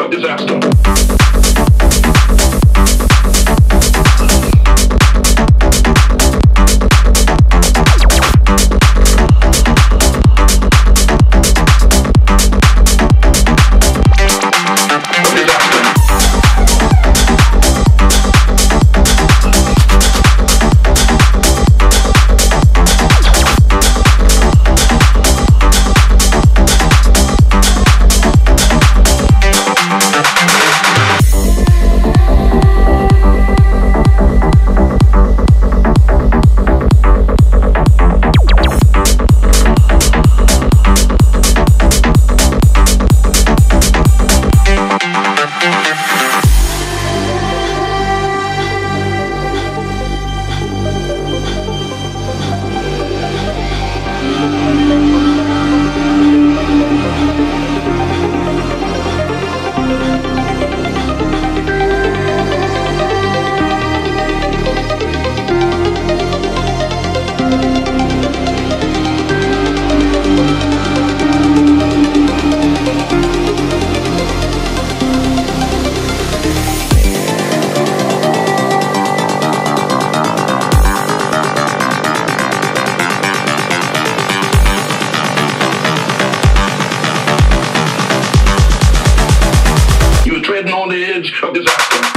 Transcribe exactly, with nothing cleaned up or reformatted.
of disaster. Treading on the edge of disaster.